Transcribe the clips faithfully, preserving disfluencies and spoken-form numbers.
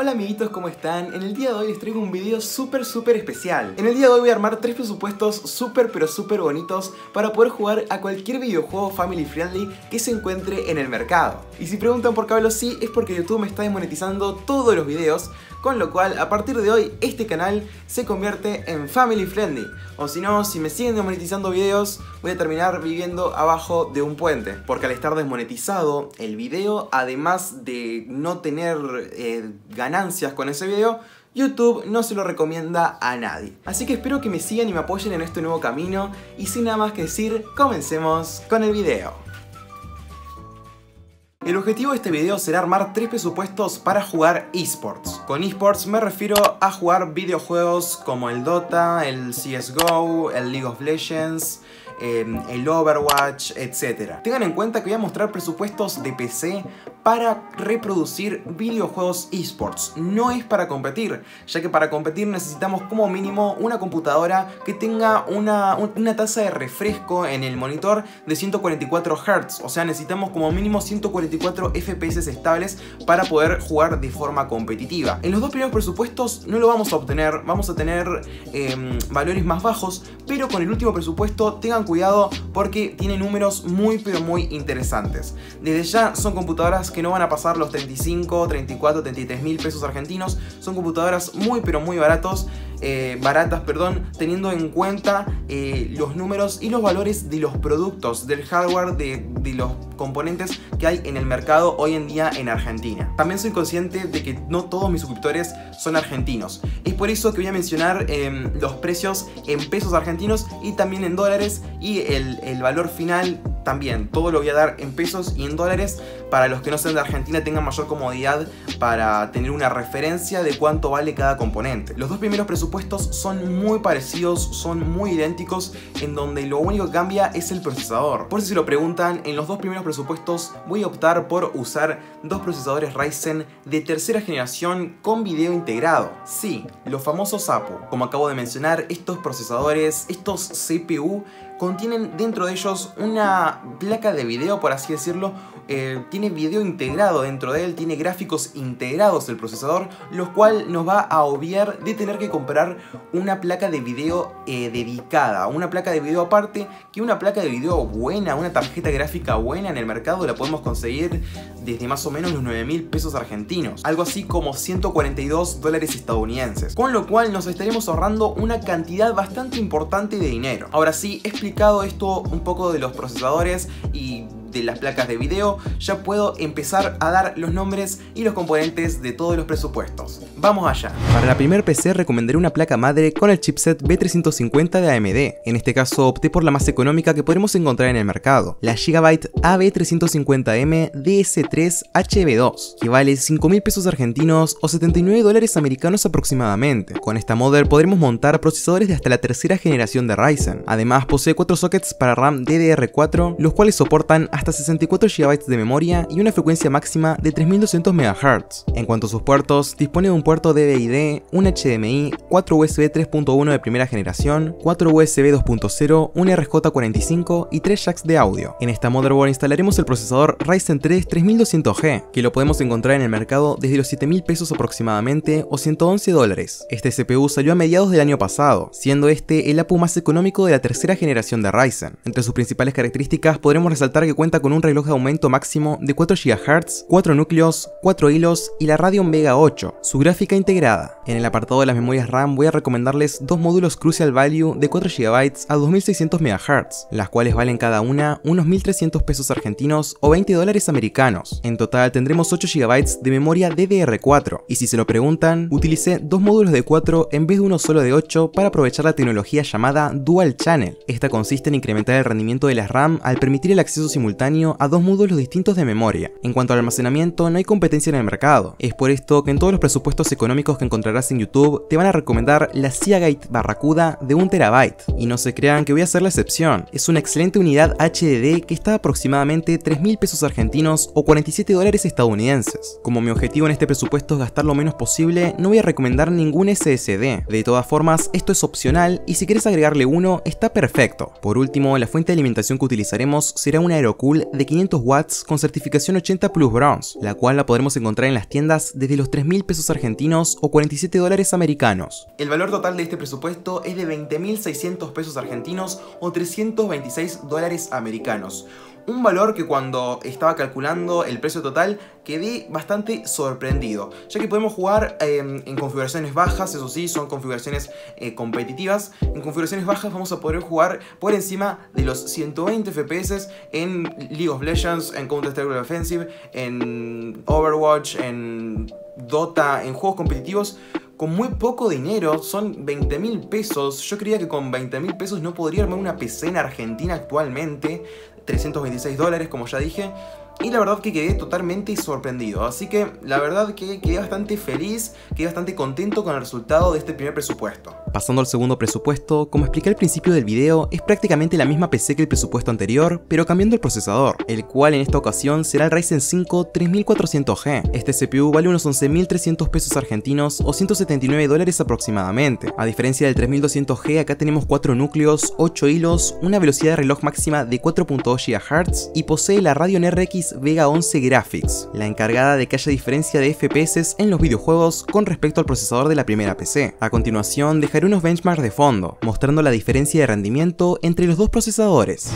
Hola amiguitos, ¿cómo están? En el día de hoy les traigo un video súper súper especial. En el día de hoy voy a armar tres presupuestos súper pero súper bonitos para poder jugar a cualquier videojuego family friendly que se encuentre en el mercado. Y si preguntan por qué hablo así, es porque YouTube me está desmonetizando todos los videos, con lo cual a partir de hoy este canal se convierte en family friendly. O si no, si me siguen desmonetizando videos, voy a terminar viviendo abajo de un puente, porque al estar desmonetizado el video, además de no tener eh, ganancias con ese video, YouTube no se lo recomienda a nadie. Así que espero que me sigan y me apoyen en este nuevo camino, y sin nada más que decir, comencemos con el video. El objetivo de este video será armar tres presupuestos para jugar eSports. Con eSports me refiero a jugar videojuegos como el Dota, el C S G O, el League of Legends, eh, el Overwatch, etcétera. Tengan en cuenta que voy a mostrar presupuestos de P C para reproducir videojuegos eSports. No es para competir, ya que para competir necesitamos como mínimo una computadora que tenga una, una tasa de refresco en el monitor de ciento cuarenta y cuatro hertz. O sea, necesitamos como mínimo ciento cuarenta y cuatro F P S estables para poder jugar de forma competitiva. En los dos primeros presupuestos no lo vamos a obtener, vamos a tener eh, valores más bajos, pero con el último presupuesto tengan cuidado porque tiene números muy pero muy interesantes. Desde ya son computadoras que no van a pasar los treinta y cinco, treinta y cuatro, treinta y tres mil pesos argentinos, son computadoras muy pero muy baratos, eh, baratas, perdón, teniendo en cuenta eh, los números y los valores de los productos, del hardware, de, de los componentes que hay en el mercado hoy en día en Argentina. También soy consciente de que no todos mis suscriptores son argentinos. Es por eso que voy a mencionar eh, los precios en pesos argentinos y también en dólares, y el, el valor final también. Todo lo voy a dar en pesos y en dólares para los que no sean de Argentina tengan mayor comodidad para tener una referencia de cuánto vale cada componente. Los dos primeros presupuestos son muy parecidos, son muy idénticos, en donde lo único que cambia es el procesador. Por si se lo preguntan, en los dos primeros presupuestos voy a optar por usar dos procesadores Ryzen de tercera generación con video integrado. Sí, los famosos A P U. Como acabo de mencionar, estos procesadores, estos C P U, contienen dentro de ellos una placa de video, por así decirlo. Eh, tiene video integrado dentro de él, tiene gráficos integrados el procesador, lo cual nos va a obviar de tener que comprar una placa de video eh, dedicada, una placa de video aparte, que una placa de video buena, una tarjeta gráfica buena en el mercado la podemos conseguir desde más o menos los nueve mil pesos argentinos, algo así como ciento cuarenta y dos dólares estadounidenses, con lo cual nos estaremos ahorrando una cantidad bastante importante de dinero. Ahora sí, he explicado esto un poco de los procesadores y de las placas de video, ya puedo empezar a dar los nombres y los componentes de todos los presupuestos. ¡Vamos allá! Para la primer P C recomendaré una placa madre con el chipset B trescientos cincuenta de A M D. En este caso opté por la más económica que podremos encontrar en el mercado, la Gigabyte A B trescientos cincuenta M D S tres H V dos, que vale cinco mil pesos argentinos o setenta y nueve dólares americanos aproximadamente. Con esta modder podremos montar procesadores de hasta la tercera generación de Ryzen. Además posee cuatro sockets para RAM D D R cuatro, los cuales soportan hasta sesenta y cuatro gigabytes de memoria y una frecuencia máxima de tres mil doscientos megahertz. En cuanto a sus puertos, dispone de un puerto D V I D, un H D M I, cuatro U S B tres punto uno de primera generación, cuatro U S B dos punto cero, un R J cuarenta y cinco y tres jacks de audio. En esta motherboard instalaremos el procesador Ryzen tres tres mil doscientos G, que lo podemos encontrar en el mercado desde los siete mil pesos aproximadamente o ciento once dólares. Este C P U salió a mediados del año pasado, siendo este el A P U más económico de la tercera generación de Ryzen. Entre sus principales características podremos resaltar que cuenta con un reloj de aumento máximo de cuatro gigahertz, cuatro núcleos, cuatro hilos y la Radeon Vega ocho, su gráfica integrada. En el apartado de las memorias RAM voy a recomendarles dos módulos Crucial Value de cuatro gigabytes a dos mil seiscientos megahertz, las cuales valen cada una unos mil trescientos pesos argentinos o veinte dólares americanos. En total tendremos ocho gigabytes de memoria D D R cuatro, y si se lo preguntan, utilicé dos módulos de cuatro en vez de uno solo de ocho para aprovechar la tecnología llamada Dual Channel. Esta consiste en incrementar el rendimiento de las RAM al permitir el acceso simultáneo a dos módulos distintos de memoria. En cuanto al almacenamiento, no hay competencia en el mercado. Es por esto que en todos los presupuestos videos económicos que encontrarás en YouTube te van a recomendar la Seagate Barracuda de un terabyte, y no se crean que voy a hacer la excepción. Es una excelente unidad H D D que está aproximadamente tres mil pesos argentinos o cuarenta y siete dólares estadounidenses. Como mi objetivo en este presupuesto es gastar lo menos posible, no voy a recomendar ningún S S D. De todas formas, esto es opcional y si quieres agregarle uno, está perfecto. Por último, la fuente de alimentación que utilizaremos será una Aerocool de quinientos watts con certificación ochenta Plus Bronze, la cual la podremos encontrar en las tiendas desde los tres mil pesos argentinos o cuarenta y siete dólares americanos. El valor total de este presupuesto es de veinte mil seiscientos pesos argentinos o trescientos veintiséis dólares americanos. Un valor que cuando estaba calculando el precio total quedé bastante sorprendido, ya que podemos jugar eh, en configuraciones bajas, eso sí, son configuraciones eh, competitivas. En configuraciones bajas vamos a poder jugar por encima de los ciento veinte F P S en League of Legends, en Counter-Strike Global Offensive, en Overwatch, en Dota, en juegos competitivos. Con muy poco dinero, son veinte mil pesos, yo creía que con veinte mil pesos no podría armar una P C en Argentina actualmente, trescientos veintiséis dólares como ya dije, y la verdad que quedé totalmente sorprendido, así que la verdad que quedé bastante feliz, quedé bastante contento con el resultado de este primer presupuesto. Pasando al segundo presupuesto, como expliqué al principio del video, es prácticamente la misma P C que el presupuesto anterior, pero cambiando el procesador, el cual en esta ocasión será el Ryzen cinco tres mil cuatrocientos G. Este C P U vale unos once mil trescientos pesos argentinos o ciento setenta y nueve dólares aproximadamente. A diferencia del tres mil doscientos G, acá tenemos cuatro núcleos, ocho hilos, una velocidad de reloj máxima de cuatro punto dos gigahertz y posee la Radeon R X Vega once Graphics, la encargada de que haya diferencia de F P S en los videojuegos con respecto al procesador de la primera P C. A continuación, deja unos benchmarks de fondo, mostrando la diferencia de rendimiento entre los dos procesadores.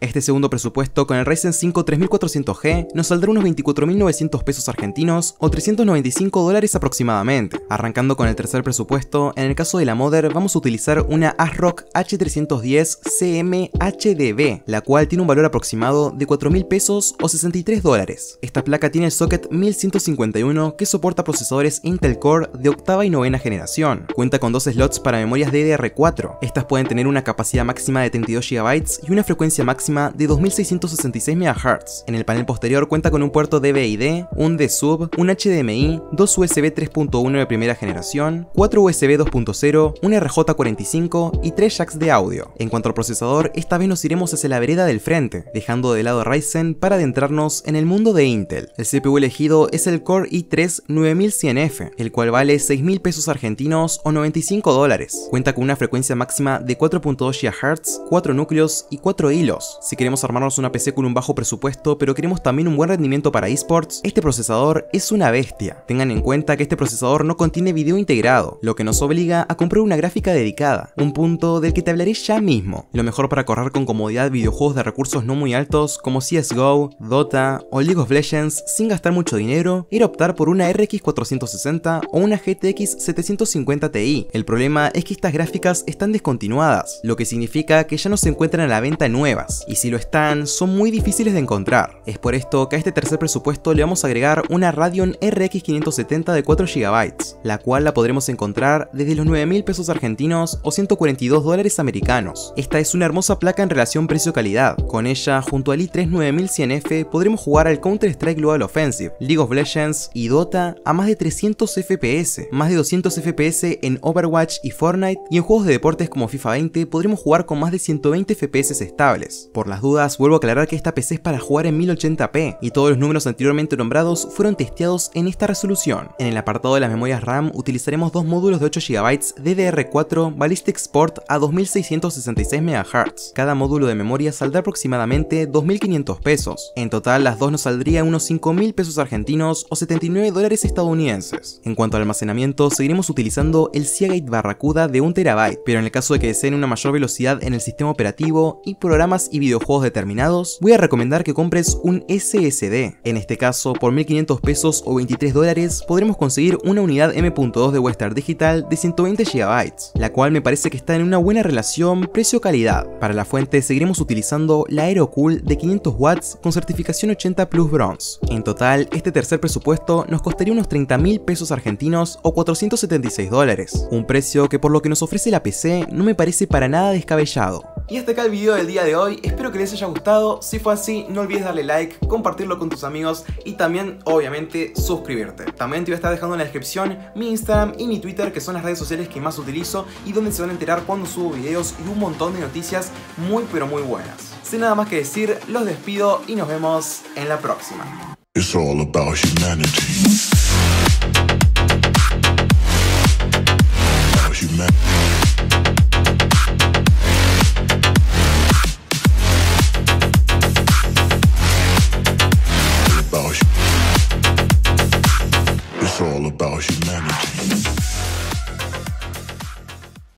Este segundo presupuesto con el Ryzen cinco tres mil cuatrocientos G nos saldrá unos veinticuatro mil novecientos pesos argentinos o trescientos noventa y cinco dólares aproximadamente. Arrancando con el tercer presupuesto, en el caso de la mother vamos a utilizar una ASRock H trescientos diez C M H D V, la cual tiene un valor aproximado de cuatro mil pesos o sesenta y tres dólares. Esta placa tiene el socket mil ciento cincuenta y uno que soporta procesadores Intel Core de octava y novena generación. Cuenta con dos slots para memorias D D R cuatro. Estas pueden tener una capacidad máxima de treinta y dos gigabytes y una frecuencia máxima de dos mil seiscientos sesenta y seis megahertz. En el panel posterior cuenta con un puerto D V I D, un D sub, un H D M I, dos U S B tres punto uno de primera generación, cuatro U S B dos punto cero, un R J cuarenta y cinco y tres jacks de audio. En cuanto al procesador, esta vez nos iremos hacia la vereda del frente, dejando de lado Ryzen para adentrarnos en el mundo de Intel. El C P U elegido es el Core i tres nueve mil cien F, el cual vale seis mil pesos argentinos o noventa y cinco dólares. Cuenta con una frecuencia máxima de cuatro punto dos gigahertz, cuatro núcleos y cuatro hilos. Si queremos armarnos una P C con un bajo presupuesto, pero queremos también un buen rendimiento para eSports, este procesador es una bestia. Tengan en cuenta que este procesador no contiene video integrado, lo que nos obliga a comprar una gráfica dedicada, un punto del que te hablaré ya mismo. Lo mejor para correr con comodidad videojuegos de recursos no muy altos como C S G O, Dota o League of Legends sin gastar mucho dinero, era optar por una R X cuatrocientos sesenta o una G T X setecientos cincuenta Ti. El problema es que estas gráficas están descontinuadas, lo que significa que ya no se encuentran a la venta nuevas, y si lo están, son muy difíciles de encontrar. Es por esto que a este tercer presupuesto le vamos a agregar una Radeon R X quinientos setenta de cuatro gigabytes, la cual la podremos encontrar desde los nueve mil pesos argentinos o ciento cuarenta y dos dólares americanos. Esta es una hermosa placa en relación precio-calidad. Con ella, junto al i tres nueve mil cien F, podremos jugar al Counter-Strike Global Offensive, League of Legends y Dota a más de trescientos F P S, más de doscientos F P S en Overwatch y Fortnite, y en juegos de deportes como FIFA veinte podremos jugar con más de ciento veinte F P S estables. Por las dudas, vuelvo a aclarar que esta P C es para jugar en mil ochenta p, y todos los números anteriormente nombrados fueron testeados en esta resolución. En el apartado de las memorias RAM utilizaremos dos módulos de ocho gigabytes D D R cuatro Ballistix Sport a dos mil seiscientos sesenta y seis megahertz. Cada módulo de memoria saldrá aproximadamente dos mil quinientos pesos. En total, las dos nos saldrían unos cinco mil pesos argentinos o setenta y nueve dólares estadounidenses. En cuanto al almacenamiento, seguiremos utilizando el Seagate Barracuda de un terabyte, pero en el caso de que deseen una mayor velocidad en el sistema operativo y programas y videojuegos determinados, voy a recomendar que compres un S S D. En este caso, por mil quinientos pesos o veintitrés dólares, podremos conseguir una unidad M punto dos de Western Digital de ciento veinte gigabytes, la cual me parece que está en una buena relación precio-calidad. Para la fuente seguiremos utilizando la AeroCool de quinientos watts con certificación ochenta Plus Bronze. En total, este tercer presupuesto nos costaría unos treinta mil pesos argentinos o cuatrocientos setenta y seis dólares, un precio que por lo que nos ofrece la P C no me parece para nada descabellado. Y hasta acá el video del día de hoy, espero que les haya gustado. Si fue así, no olvides darle like, compartirlo con tus amigos y también, obviamente, suscribirte. También te voy a estar dejando en la descripción mi Instagram y mi Twitter, que son las redes sociales que más utilizo y donde se van a enterar cuando subo videos y un montón de noticias muy pero muy buenas. Sin nada más que decir, los despido y nos vemos en la próxima.